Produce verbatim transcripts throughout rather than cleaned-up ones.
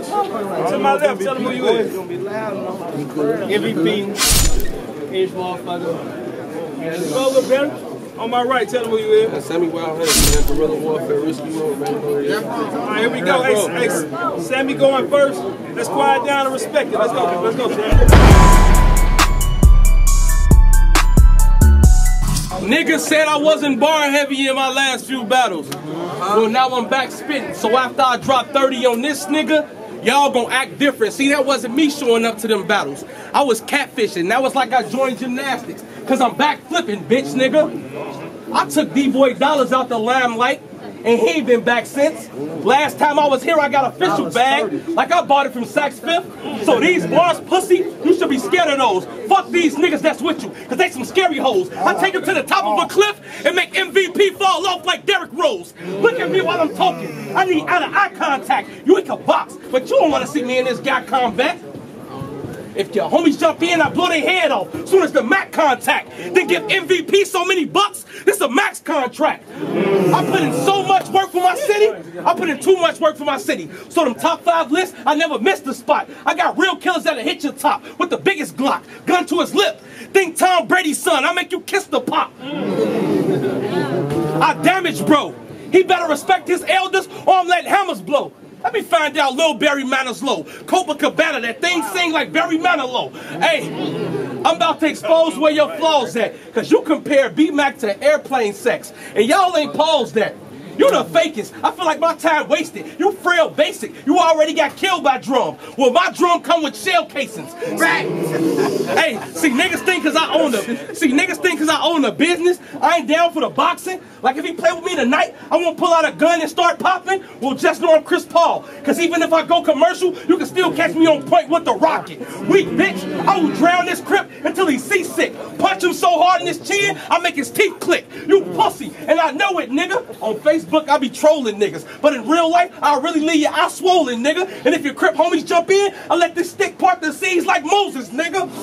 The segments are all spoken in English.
right. To my left, tell them who you is. M V P, H motherfucker. Let's go with Ben. On my right, tell them who you is. Sammy Wild one hundreds, man. Guerrilla warfare, risky road, man. All right, here we go. Hey, hey, Sammy going first. Let's quiet down and respect it. Let's go. Let's go, Sam. Niggas said I wasn't bar heavy in my last few battles. Well, now I'm back spitting. So after I drop thirty on this nigga, y'all gonna act different. See, that wasn't me showing up to them battles. I was catfishing. Now it's like I joined gymnastics. Cause I'm back flipping, bitch nigga. I took D-Boy Dollars out the limelight, and he ain't been back since. Last time I was here, I got official bag. Like I bought it from Saks Fifth. So these bars, pussy, you should be scared of those. Fuck these niggas that's with you, cause they some scary hoes. I take them to the top of a cliff and make M V P fall off like Derrick Rose. Look at me while I'm talking. I need out of eye contact. You ain't can box, but you don't wanna see me in this guy combat. If your homies jump in, I blow their head off. Soon as the Mac contact, they give M V P so many bucks. This a max contract. I put in so much work for my city. I put in too much work for my city. So them top five lists, I never missed the spot. I got real killers that'll hit your top with the biggest Glock, gun to his lip. Think Tom Brady's son. I make you kiss the pop. I damage bro. He better respect his elders, or I'm letting hammers blow. Let me find out Lil Barry Manilow, Copacabana, that thing sing like Barry Manilow. Hey, I'm about to expose where your flaws at, cause you compare B-Mac to airplane sex, and y'all ain't paused that. You the fakest. I feel like my time wasted. You frail basic. You already got killed by drum. Well, my drum come with shell casings. Right? Hey, see niggas think cause I own the see niggas think cause I own the business, I ain't down for the boxing. Like if he play with me tonight, I won't pull out a gun and start popping. Well, just know I'm Chris Paul. Cause even if I go commercial, you can still catch me on point with the rocket. Weak bitch, I will drown this crip until he's seasick. Punch him so hard in his chin, I make his teeth click. You pussy, and I know it, nigga. On Facebook, Book, I be trolling niggas, but in real life, I'll really leave your eye swollen, nigga. And if your crip homies jump in, I'll let this stick part the seeds like Moses, nigga. It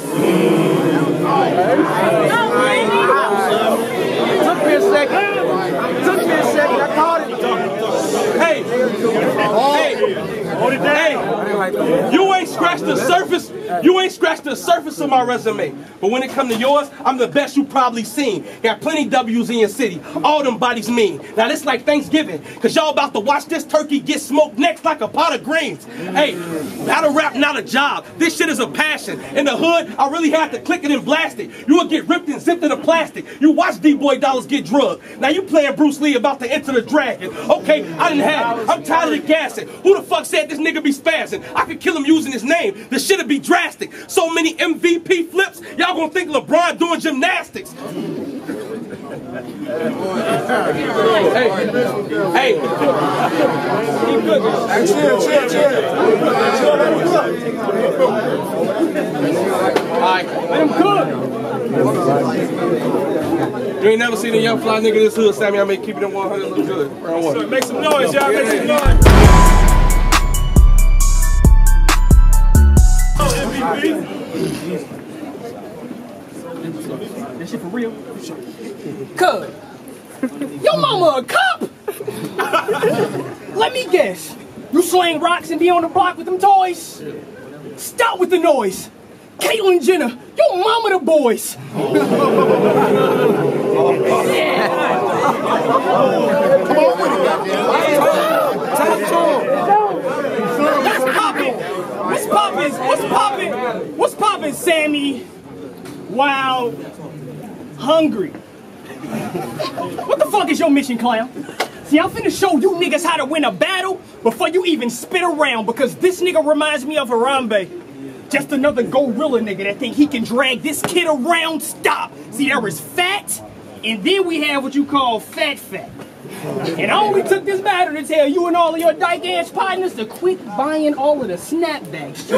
took me a second. It took me a second. I caught it. Hey, hey, hey, you ain't scratched the surface. You ain't scratched the surface of my resume. But when it comes to yours, I'm the best you probably seen. Got plenty W's in your city. All them bodies mean. Now this like Thanksgiving, cause y'all about to watch this turkey get smoked next like a pot of greens. Hey, battle rap not a job. This shit is a passion. In the hood, I really have to click it and blast it. You will get ripped and zipped in the plastic. You watch D-Boy Dollars get drugged. Now you playing Bruce Lee about to enter the dragon. Okay, I didn't have it. I'm tired of the gassing. Who the fuck said this nigga be spazzing? I could kill him using his name. This shit'll be dragging. So many M V P flips, y'all gonna think LeBron doing gymnastics. Hey, hey, you ain't never seen a young fly nigga this hood, Sammy. I may keep it in one hundred look good. Make some noise, y'all. Make some noise. That shit for real. Cuz, your mama a cop? Let me guess. You sling rocks and be on the block with them toys? Stop with the noise. Caitlyn Jenner, your mama the boys. Come on with it, goddamn. Talk to him. That's poppin'. What's poppin'? What's poppin'? What's poppin', Sammy? Wow. Hungry. What the fuck is your mission, clown? See, I'm finna show you niggas how to win a battle before you even spit around, because this nigga reminds me of Harambe. Just another gorilla nigga that think he can drag this kid around. Stop. See, there is fat, and then we have what you call fat fat. And I only took this battle to tell you and all of your dyke ass partners to quit buying all of the snapbacks. You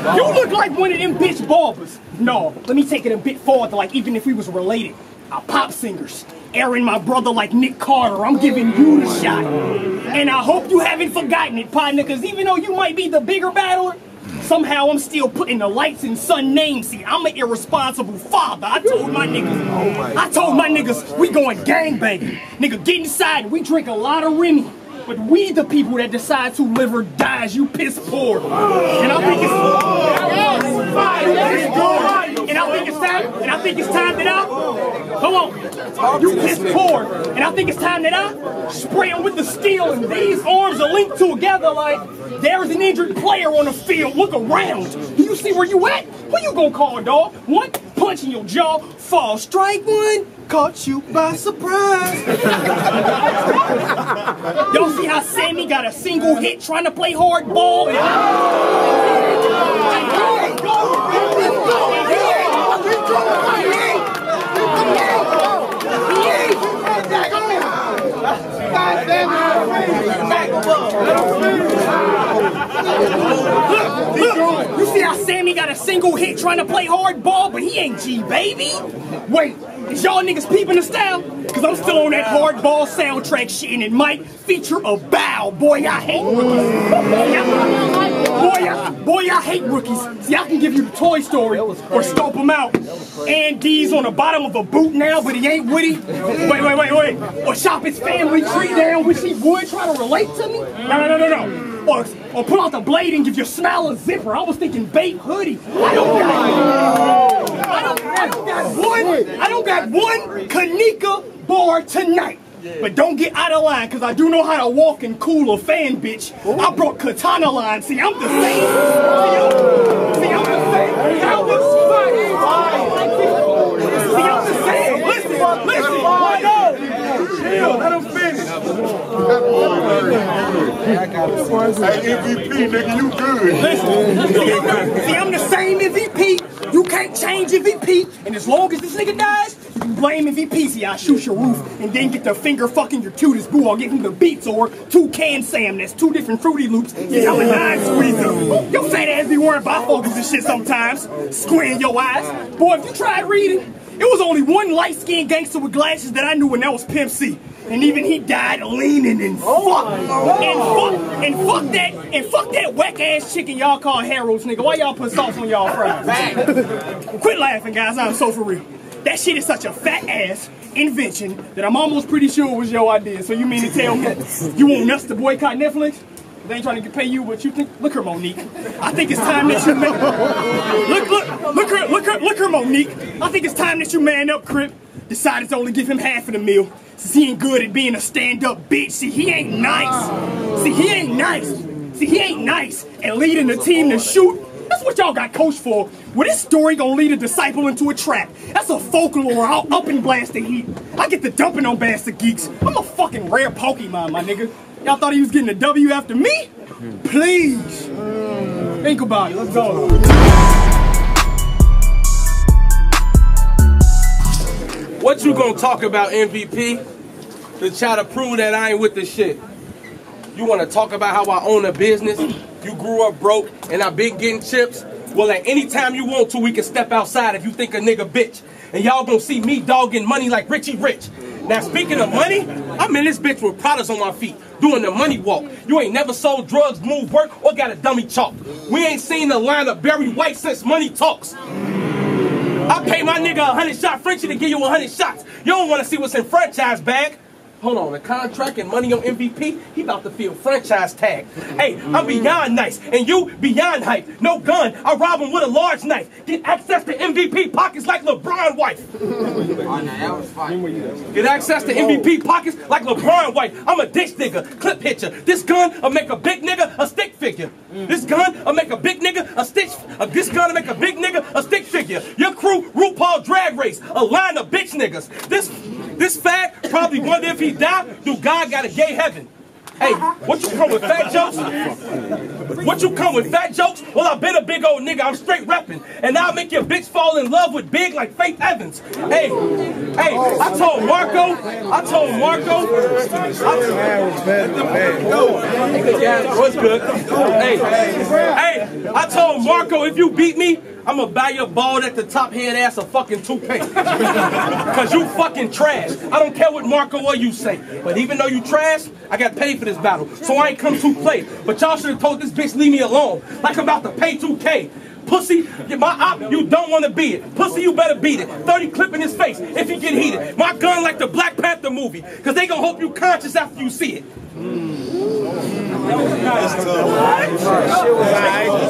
look, you look like one of them bitch barbers. No, let me take it a bit farther, like even if we was related. Our pop singers. Aaron, my brother, like Nick Carter, I'm giving you the shot. And I hope you haven't forgotten it, partner, because even though you might be the bigger battler, somehow I'm still putting the lights in son names. See, I'm an irresponsible father. I told my niggas, I told my niggas, we going gangbanging. Nigga, get inside and we drink a lot of Remy. But we the people that decides who live or dies, you piss poor. And I think it's fire. And I think it's time, and I think it's time that I, come on, you piss poor. And I think it's time that I spray them with the steel, and these arms are linked together like there's an injured player on the field. Look around. Do you see where you at? Who you gonna call, dog? One punch in your jaw, fall, strike one, caught you by surprise. Y'all see how Sammy got a single hit trying to play hard ball? Look, look, you see how Sammy got a single hit trying to play hardball, but he ain't G, baby. Wait, is y'all niggas peeping the style? Cause I'm still on that hardball soundtrack shit, and it might feature a bow. Boy, I hate rookies. Boy, I, boy, I hate rookies. See, I can give you the Toy Story or stomp them out. And D's on the bottom of a boot now, but he ain't witty. Wait, wait, wait, wait. Or chop his family tree down, which he would try to relate to me. No, no, no, no, no. Or, or put out the blade and give your smile a zipper. I was thinking bait hoodie. I don't got one. I don't, I don't got one. I don't got one Kanika bar tonight. But don't get out of line, because I do know how to walk and cool a fan, bitch. I brought katana line. See, I'm the same. See, I'm the same. See, I'm the same. Listen, listen. Let him finish. Hey, M V P, nigga, you good. Listen, see, I'm the same M V P. You can't change M V P. And as long as this nigga dies, you can blame M V P. See, I shoot your roof and then get the finger fucking your cutest boo. I'll give him the beats or two can Sam. That's two different Fruity Loops. Yeah, I'm a nine squeezer. Your fat ass be wearing bifocals and shit sometimes. Squinting your eyes. Boy, if you tried reading, it was only one light-skinned gangster with glasses that I knew, and that was Pimp C. And even he died leaning and fuck, oh and fuck, and fuck that, and fuck that whack ass chicken y'all call Harold's, nigga. Why y'all put sauce on y'all fries? Quit laughing, guys. I'm so for real. That shit is such a fat ass invention that I'm almost pretty sure it was your idea. So you mean to tell me you want us to boycott Netflix? They ain't trying to pay you what you think. Look her, Monique. I think it's time that you man. Look, look, look her, look her, look her, Monique. I think it's time that you man up, Crip. Decided to only give him half of the meal. Since he ain't good at being a stand-up bitch. See, he ain't nice. See, he ain't nice. See, he ain't nice. And leading the team to shoot, that's what y'all got coached for. Well, this story gonna lead a disciple into a trap. That's a folklore. I'll up and blast the heat. I get the dumping on Bastard Geeks. I'm a fucking rare Pokemon, my nigga. Y'all thought he was getting a W after me? Please. Think about it. Let's go. What you gonna talk about, M V P? To try to prove that I ain't with the shit. You wanna talk about how I own a business? You grew up broke and I been getting chips? Well, at any time you want to, we can step outside if you think a nigga bitch. And y'all gonna see me dogging money like Richie Rich. Now, speaking of money, I'm in this bitch with products on my feet, doing the money walk. You ain't never sold drugs, moved work, or got a dummy chalk. We ain't seen the line of Barry White since Money Talks. I pay my nigga a hundred shot Frenchie to give you a hundred shots. You don't want to see what's in franchise bag. Hold on, the contract and money on M V P, he about to feel franchise tag. Hey, I'm beyond nice, and you beyond hype. No gun, I rob him with a large knife. Get access to M V P pockets like LeBron wife. Get access to M V P pockets like LeBron wife. I'm a ditch nigga, clip hitcher. This gun will make a big nigga a stick figure. This gun will make a big nigga a stitch. Uh, this gun will make a big nigga a stick figure. Your crew, RuPaul Drag Race, a line of bitch niggas. This this fag probably wonder if he died. Do God got a gay heaven? Hey, what you come with fat jokes? What you come with fat jokes? Well, I've been a big old nigga. I'm straight repping, and I'll make your bitch fall in love with big like Faith Evans. Hey, hey, I told Marco, I told Marco, I what's good? Hey, hey, I told Marco if you beat me, I'ma buy your bald at the top head ass a fucking toupee. Cause you fucking trash. I don't care what Marco or you say. But even though you trash, I got paid for this battle. So I ain't come to play. But y'all should have told this bitch leave me alone. Like I'm about to pay two K. Pussy, my op, you don't want to beat it. Pussy, you better beat it. thirty clip in his face if you get heated. My gun like the Black Panther movie. Cause they gonna hope you conscious after you see it. Mm. That's tough.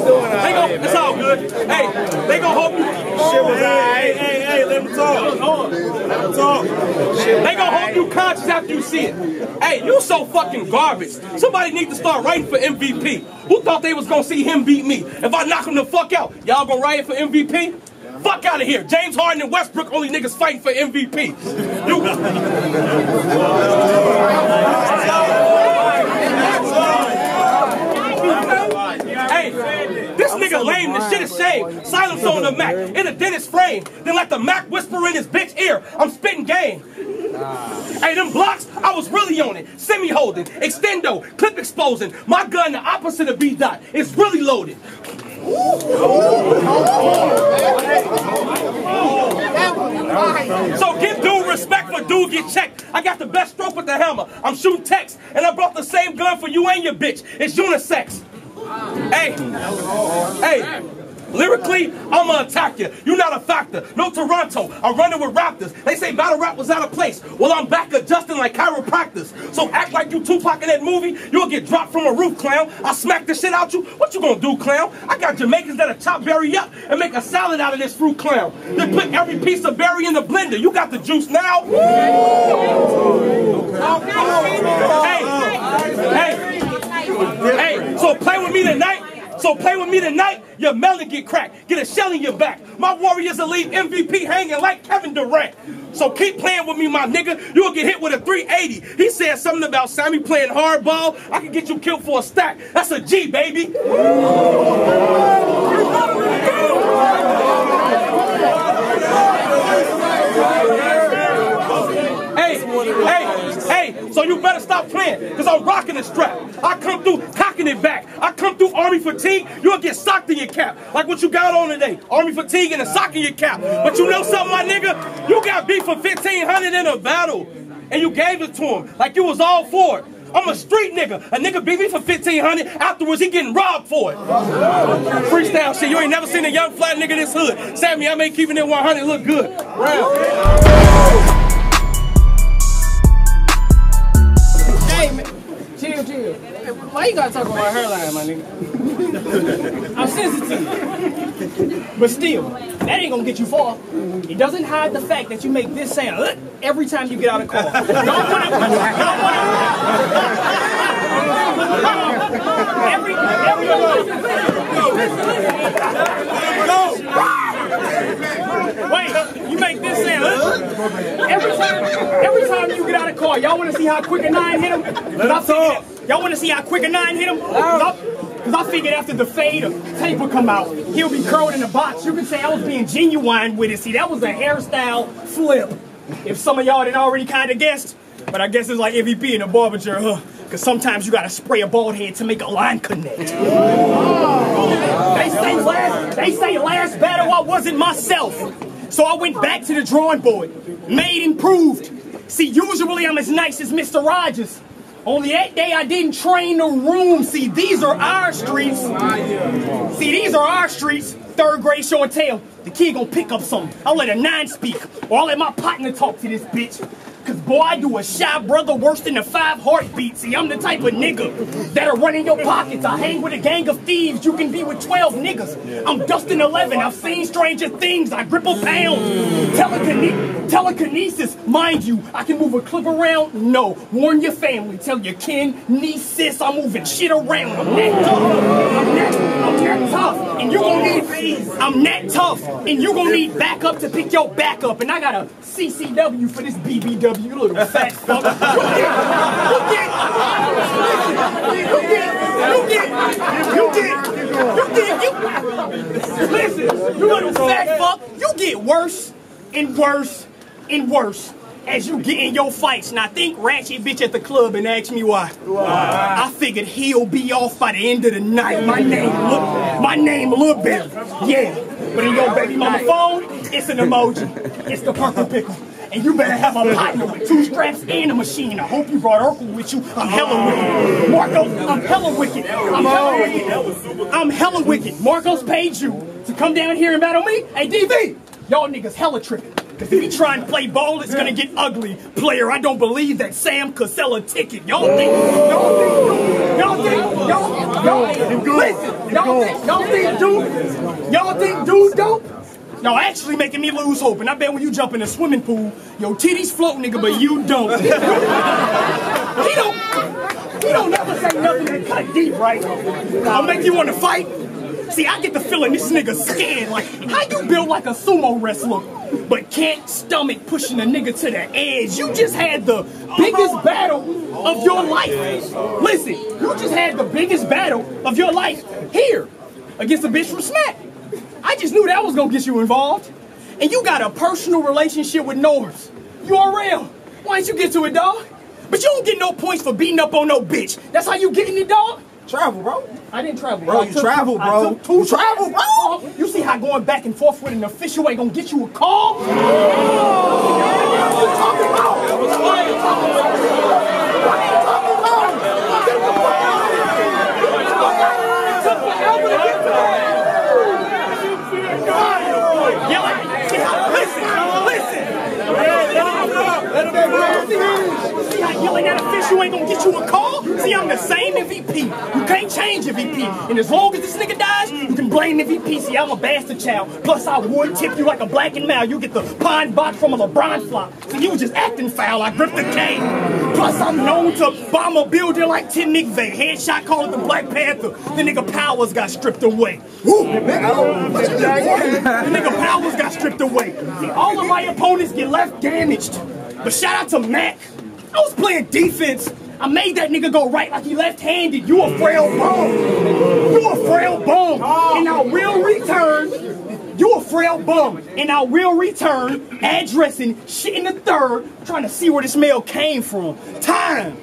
What? It's all good. Hey, they gonna hope you. Hey, hey, hey, let them talk. Let them talk. They gonna hope you conscious after you see it. Hey, you so fucking garbage. Somebody need to start writing for M V P. Who thought they was gonna see him beat me? If I knock him the fuck out, y'all gonna write it for M V P? Fuck out of here. James Harden and Westbrook only niggas fighting for M V P. You. Hey, this nigga lame. This shit is shame. Silence on the Mac. In a dentist frame. Then let the Mac whisper in his bitch ear. I'm spitting game. Hey, them blocks, I was really on it. Semi holding, extendo, clip exposing. My gun, the opposite of B dot. It's really loaded. Ooh. Ooh. So give due respect for dude get checked. I got the best stroke with the hammer. I'm shooting text, and I brought the same gun for you and your bitch. It's unisex. Hey, hey. Lyrically, I'ma attack you. You're not a factor. No Toronto. I'm running with Raptors. They say battle rap was out of place. Well, I'm back adjusting like chiropractors. So act like you Tupac in that movie. You'll get dropped from a roof, clown. I'll smack the shit out you. What you gonna do, clown? I got Jamaicans that'll chop berry up and make a salad out of this fruit, clown. Then put every piece of berry in the blender. You got the juice now. Woo! Hey, hey, hey. So play with me tonight. So play with me tonight, your melon get cracked. Get a shell in your back. My Warriors will leave M V P hanging like Kevin Durant. So keep playing with me, my nigga. You'll get hit with a three eighty. He said something about Sammy playing hardball. I can get you killed for a stack. That's a G, baby. Hey, hey, hey, so you better stop playing, because I'm rocking the strap. I come through cocking it back. I come through army fatigue, you'll get socked in your cap. Like what you got on today, army fatigue and a sock in your cap. But you know something, my nigga? You got beat for fifteen hundred in a battle, and you gave it to him like you was all for it. I'm a street nigga. A nigga beat me for fifteen hundred. Afterwards, he getting robbed for it. Freestyle shit. You ain't never seen a young flat nigga in this hood. Sammy, I ain't keeping it one hundred. Look good. Round. Chill, chill. Why you gotta talk about hairline, my nigga? I'm sensitive. But still, that ain't gonna get you far. It doesn't hide the fact that you make this sound every time you get out of car. Don't put it, every, every, listen, listen. Wait, you make this sound every time, every time you get out of car. Y'all wanna see how quick a nine hit him? Y'all want to see how quick a nine hit him? Because I figured after the fade of tape would come out, he'll be curled in a box. You can say I was being genuine with it. See, that was a hairstyle flip. If some of y'all didn't already kind of guessed, but I guess it's like M V P in a barber chair, huh? Because sometimes you got to spray a bald head to make a line connect. Oh. They say last, they say last battle I wasn't myself. So I went back to the drawing board, made improved. See, usually I'm as nice as Mister Rogers. Only that day I didn't train the room. See, these are our streets. See, these are our streets. Third grade show and tell. The kid gonna pick up something. I'll let a nine speak. Or I'll let my partner talk to this bitch. Cause boy, I do a shy brother worse than a five heartbeat. See, I'm the type of nigga that'll run in your pockets. I hang with a gang of thieves. You can be with twelve niggas. I'm dusting eleven. I've seen stranger things. I grip a pound. Telekinesis. Telekinesis, mind you, I can move a clip around. No, warn your family, tell your kin, niece, sis, I'm moving shit around. I'm that tough, I'm that, I'm that tough, and you gonna need. I'm that tough, and you gonna need backup to pick your backup. And I got a C C W for this B B W, you little fat fuck. You get, you get, you get, you get, you get, you get, you get. Listen, you little fat fuck, you get worse and worse. And worse as you get in your fights. Now think ratchet bitch at the club and ask me why. Wow. I figured he'll be off by the end of the night. My name look, my name Lil Baby. Yeah, but in your baby mama phone, it's an emoji. It's the purple pickle. And you better have a partner with two straps and a machine. I hope you brought Urkel with you. I'm hella wicked. Marco, I'm hella wicked. I'm hella wicked. I'm hella wicked. Marcos paid you to come down here and battle me? Hey D V, y'all niggas hella tripping. Cause if he try and play ball, it's gonna get ugly. Player, I don't believe that Sam could sell a ticket. Y'all think, y'all think, Y'all think, y'all, y'all, listen, y'all think, y'all think dude, y'all think dude dope? Y'all actually making me lose hope, and I bet when you jump in a swimming pool, your titties float, nigga, but you don't. He don't, he don't never say nothing to cut deep, right? I'll make you want to fight. See, I get the feeling this nigga's scared. Like, how you build like a sumo wrestler, but can't stomach pushing a nigga to the edge? You just had the biggest battle of your life. Listen, you just had the biggest battle of your life here against a bitch from Smack. I just knew that was gonna get you involved. And you got a personal relationship with Norris. You are real. Why didn't you get to it, dog? But you don't get no points for beating up on no bitch. That's how you getting it, dog? Travel, bro. I didn't travel, bro. Bro, you travel, bro. You travel, bro. You see how going back and forth with an official ain't gonna get you a call? What the hell you talking about? What are you talking about? What are you talking about? Get the fuck out of here. Get the fuck out of here. It took forever to get to that. Yeah, like, see how, listen, listen. Let him go. See how yelling at official ain't gonna get you a call? See, I'm the same M V P. You can't change M V P. And as long as this nigga dies, you can blame M V P. See, I'm a bastard child. Plus, I would tip you like a black and male. You get the pine box from a LeBron flop. So you was just acting foul. I gripped the cane. Plus, I'm known to bomb a building like Tim McVeigh. Headshot call it the Black Panther. The nigga powers got stripped away. Woo! Nigga, what you doing? The nigga powers got stripped away. See, all of my opponents get left damaged. But shout out to Mac. I was playing defense. I made that nigga go right like he left-handed. You a frail bum. You a frail bum. And I will return. You a frail bum. And I will return. Addressing shit in the third. Trying to see where this mail came from. Time.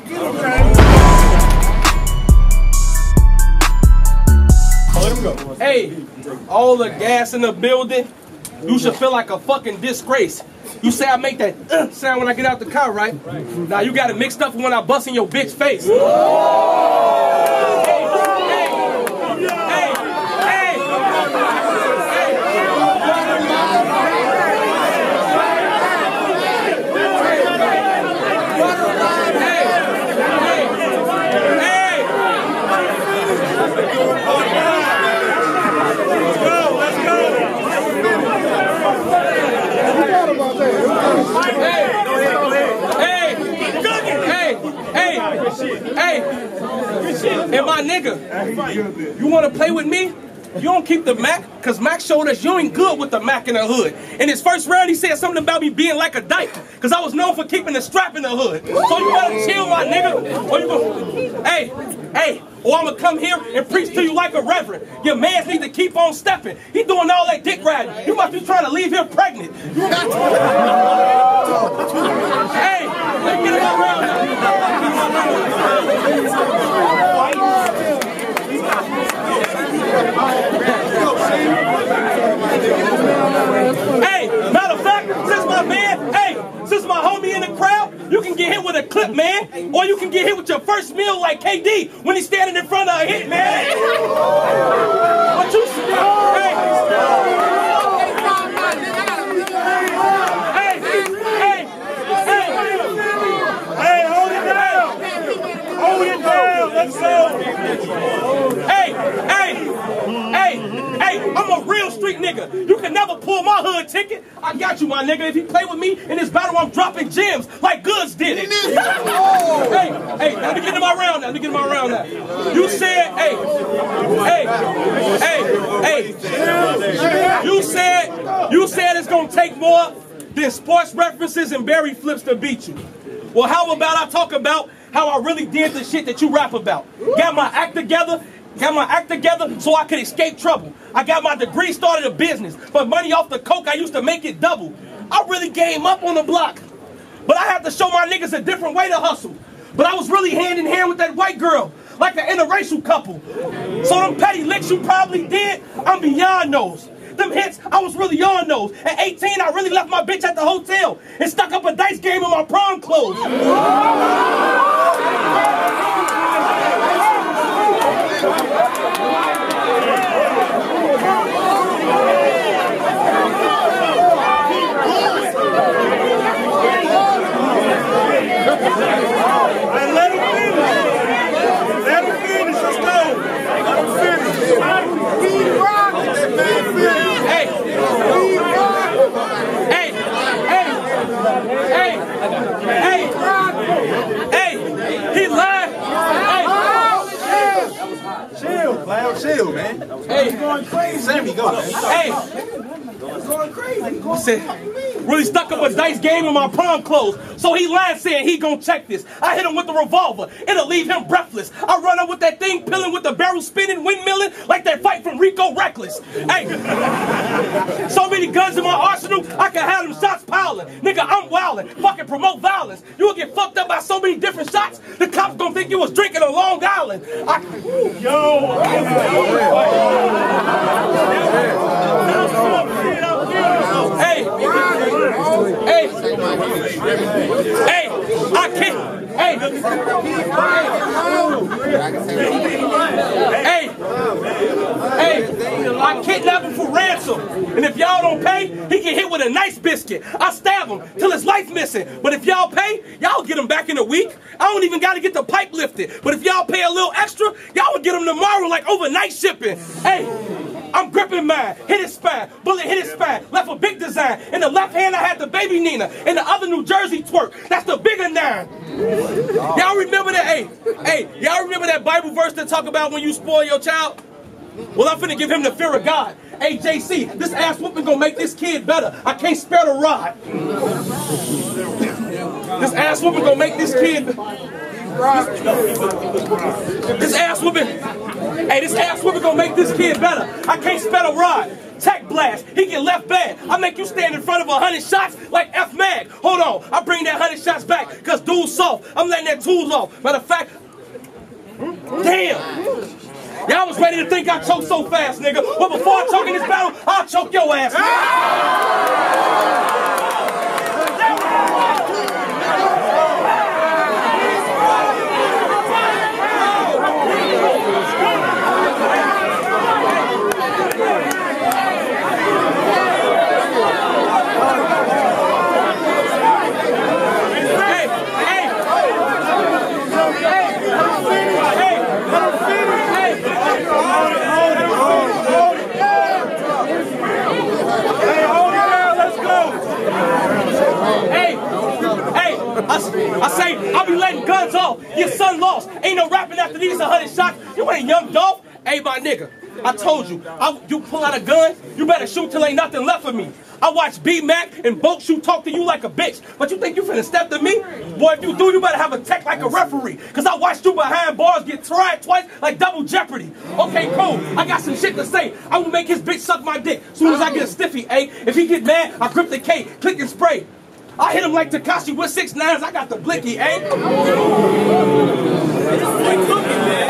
Let him go. Hey, all the gas in the building. You should feel like a fucking disgrace. You say I make that uh, sound when I get out the car, right? right. Now you got it mixed up when I bust in your bitch face. Hey, hey, hey, hey, hey, hey, hey, hey, hey, Hey, hey, hey, hey, and my nigga, you want to play with me? You don't keep the Mac, because Mac showed us you ain't good with the Mac in the hood. In his first round, he said something about me being like a dyke, because I was known for keeping the strap in the hood. So you gotta chill, my nigga. Or you gonna... Hey, hey, or I'm gonna come here and preach to you like a reverend. Your mans need to keep on stepping. He doing all that dick riding. You must be trying to leave him pregnant. You not... Hey, get it around. Hey, matter of fact, since my man, hey, since my homie in the crowd, you can get hit with a clip, man, or you can get hit with your first meal like K D when he's standing in front of a hit, man. What you say? Hey. Let's go. Hey, hey, hey, hey, I'm a real street nigga. You can never pull my hood ticket. I got you, my nigga. If you play with me in this battle, I'm dropping gems like Goods did it. Oh. Hey, hey, let me get in my round now. Let me get in my round now. You said, hey, hey, hey, hey. You said, you said it's going to take more than sports references and Barry flips to beat you. Well, how about I talk about how I really did the shit that you rap about. Got my act together, got my act together so I could escape trouble. I got my degree, started a business. But money off the coke, I used to make it double. I really came up on the block. But I had to show my niggas a different way to hustle. But I was really hand in hand with that white girl, like an interracial couple. So them petty licks you probably did, I'm beyond those. Them hits, I was really on those. At eighteen, I really left my bitch at the hotel and stuck up a dice game in my prom clothes. I let him finish. Let him finish. real, man. Hey, he's going crazy. Sammy, go. Hey, he's going crazy. He said, really stuck up a dice game in my prom clothes. So he lied, saying he gonna check this. I hit him with the revolver. It'll leave him breathless. I run up with that thing, peeling with the barrel spinning, windmilling like that fight from Rico Reckless. Hey, so many guns in my arsenal, I can have them shots piling. Nigga, I'm wildin'. Fucking promote violence. You'll get fucked up by so many different shots. The cops gonna think you was drinking on Long Island. I, woo, yo. Hey, hey, hey. I can't. Hey, hey, hey, I kidnap him for ransom. And if y'all don't pay, he get hit with a nice biscuit. I stab him till his life missing. But if y'all pay, y'all get him back in a week. I don't even got to get the pipe lifted. But if y'all pay a little extra, y'all will get him tomorrow like overnight shipping. Hey. I'm gripping mine, hit his spine, bullet hit his spine, left a big design. In the left hand I had the baby Nina, in the other New Jersey twerk, that's the bigger nine. Y'all remember that, hey, hey, y'all remember that Bible verse that talk about when you spoil your child? Well, I'm finna give him the fear of God. Hey, J C, this ass whooping gonna make this kid better. I can't spare the rod. This ass whooping gonna make this kid... This ass whooping, hey, this ass whooping gonna make this kid better. I can't spare a rod. Tech blast, he get left bad. I make you stand in front of a hundred shots like F Mag. Hold on, I bring that hundred shots back, cause dude's soft. I'm letting that tool off. Matter of fact, damn. Y'all was ready to think I choked so fast, nigga. But before I choke in this battle, I'll choke your ass. Nigga. I say, I be letting guns off. Your son lost. Ain't no rapping after these one hundred shots. You ain't young Dolph. Hey, my nigga, I told you. I, you pull out a gun, you better shoot till ain't nothing left of me. I watch B-Mac and Boat Shoot talk to you like a bitch. But you think you finna step to me? Boy, if you do, you better have a tech like a referee. Because I watched you behind bars get tried twice like Double Jeopardy. Okay, cool. I got some shit to say. I will make his bitch suck my dick soon as I get a stiffy, eh? If he get mad, I grip the K, click and spray. I hit him like Tekashi with six nines. I got the blicky, eh?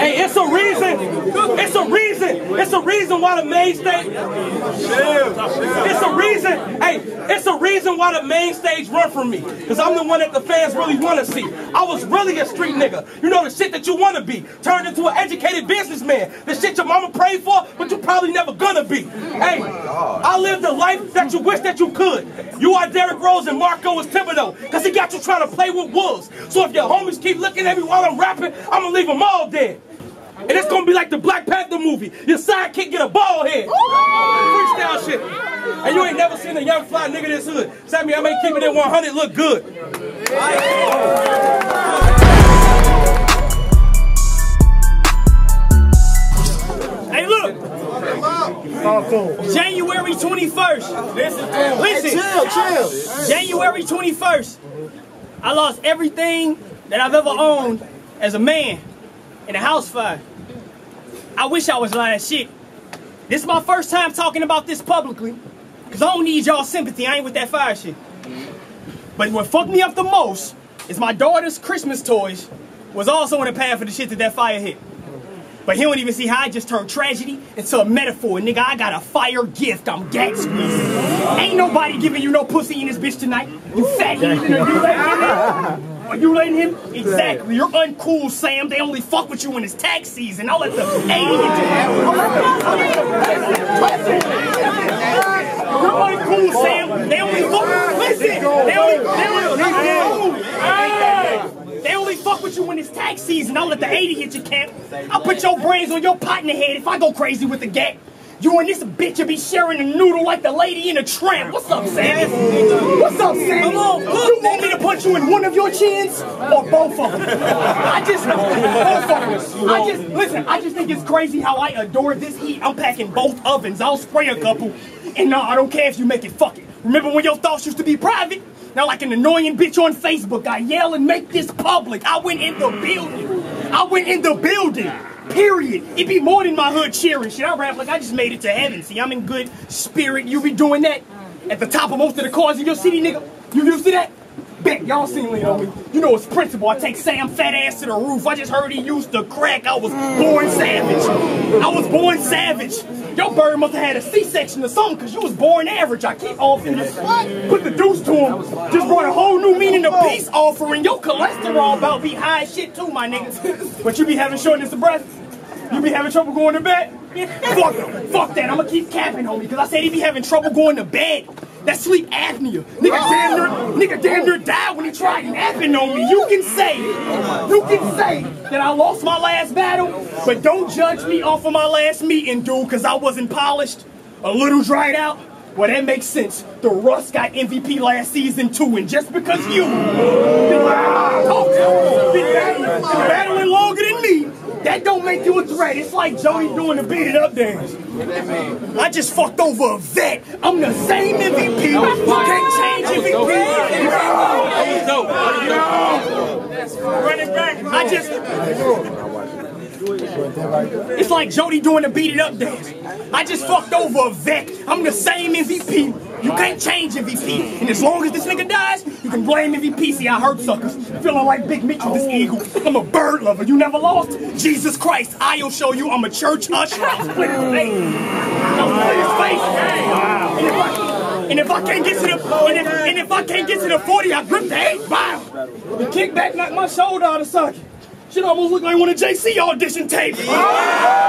Hey, it's a reason. It's a reason. It's a reason why the main stage. It's a reason. Hey, it's a reason why the main stage run from me. Because I'm the one that the fans really want to see. I was really a street nigga. You know, the shit that you want to be. Turned into an educated businessman. The shit your mama prayed for, but you probably never gonna be. Hey, I lived a life that you wish that you could. You are Derrick Rose and Marco is Thibodeau, because he got you trying to play with wolves. So if your homies keep looking at me while I'm rapping, I'm going to leave them all dead. And it's going to be like the Black Panther movie. Your sidekick get a bald head. Freestyle shit. And you ain't never seen a young fly nigga this hood. Sammy, I may keep it at one hundred look good. Hey, look. January twenty-first. Listen, listen. Chill, chill. January twenty-first. I lost everything that I've ever owned as a man in a house fire. I wish I was lying shit. This is my first time talking about this publicly, because I don't need y'all sympathy. I ain't with that fire shit. But what fucked me up the most is my daughter's Christmas toys was also in the path of the shit that that fire hit. But he don't even see how I just turned tragedy into a metaphor. Nigga, I got a fire gift. I'm Gatsby. Ain't nobody giving you no pussy in this bitch tonight. You fat heathen. Are you letting him? Are you letting him? Exactly. You're uncool, Sam. They only fuck with you when it's tax season. I'll let the alien do it. You're uncool, Sam. They only fuck. Listen. They only. They only. They only. They only fuck with you when it's tax season. I'll let the eighty hit your cap. I'll put your brains on your pot in the head if I go crazy with the gat. You and this bitch will be sharing a noodle like the lady in a tramp. What's up, Sammy? What's up, Sammy? Come on, look, you want me to punch you in one of your chins or both of them? I just, both of them. I just, listen, I just think it's crazy how I adore this heat. I'm packing both ovens. I'll spray a couple. And no, I don't care if you make it, fuck it. Remember when your thoughts used to be private? Now like an annoying bitch on Facebook, I yell and make this public. I went in the building. I went in the building. Period. It be more than my hood cheering shit. I rap like I just made it to heaven. See, I'm in good spirit. You be doing that at the top of most of the cars in your city, nigga. You used to that? Bet. Y'all seen Lil Homie. You know it's principle. I take Sam fat ass to the roof. I just heard he used to crack. I was born savage. I was born savage. Your bird must have had a C-section or something, because you was born average. I keep offering this. Put the deuce to him. Just brought a whole new meaning to peace offering. Your cholesterol about be high as shit too, my niggas. But you be having shortness of breath. You be having trouble going to bed? Fuck him. Fuck that. I'm going to keep capping, homie, because I said he be having trouble going to bed. That's sleep apnea. Nigga damn near, nigga damn near died when he tried napping on me. You can say, you can say that I lost my last battle, but don't judge me off of my last meeting, dude, because I wasn't polished, a little dried out. Well, that makes sense. The Russ got M V P last season, too, and just because you been battling, battling longer than me, that don't make you a threat. It's like Joey doing the beat it up dance. I just fucked over a vet. I'm the same M V P. You can't change M V P. Run it back. I just. It's like Jody doing the beat it up dance. I just fucked over a vet. I'm the same M V P. You can't change M V P. And as long as this nigga dies, you can blame M V P. See, I hurt suckers. Feeling like Big Mitch with this eagle. I'm a bird lover. You never lost? Jesus Christ, I'll show you I'm a church usher. I'll split his face. I'll split his face. Wow. And if I can't get to the and if, and if I can't get to the forty, I grip the eight. Wow. The kickback knocked my shoulder out of socket. Shit almost looked like one of J C audition tapes. Yeah.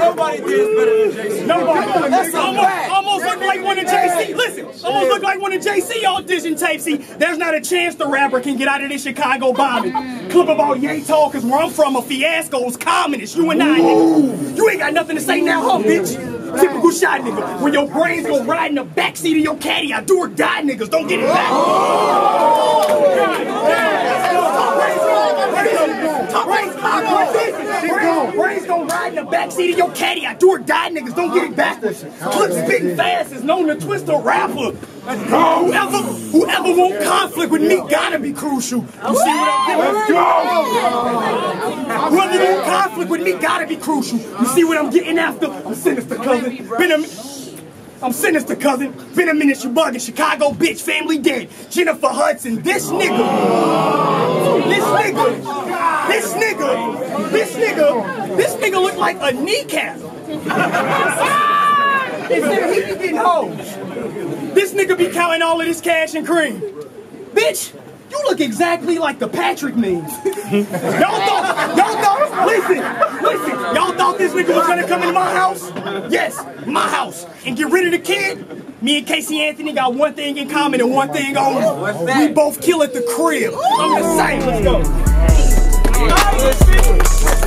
Nobody did better than J C. Nobody. That's almost, almost looked like one of J C. Listen, almost looked like one of J C audition tapes. See, there's not a chance the rapper can get out of this Chicago bombing. Clip about Ye Tall, cause where I'm from, a fiasco is common. It's you and I, nigga. You ain't got nothing to say now, huh, bitch? Typical shot nigga. When your brains go ride in the backseat of your caddy, I do or die niggas. Don't get it back. Brains go ride in the backseat of your caddy, I do or die niggas. Don't get it backwards. Clips big fast is known to twist a rapper. Whoever, whoever won't conflict with me gotta be crucial. You see what I'm getting? Let's go! Whoever won't conflict with me gotta be crucial. You see what I'm getting after? I'm sinister, cousin. Been a I'm sinister, cousin. Been a minute, you bugging. Chicago bitch, family dead. Jennifer Hudson, this nigga. This nigga. This nigga. This nigga. This nigga look like a kneecap. This nigga, he be getting hoes. This nigga be counting all of this cash and cream. Bitch, you look exactly like the Patrick memes. Y'all thought, y'all thought, listen, listen, y'all thought this nigga was gonna come into my house? Yes, my house, and get rid of the kid? Me and Casey Anthony got one thing in common and one thing only. We both kill at the crib. I'm the same, let's go.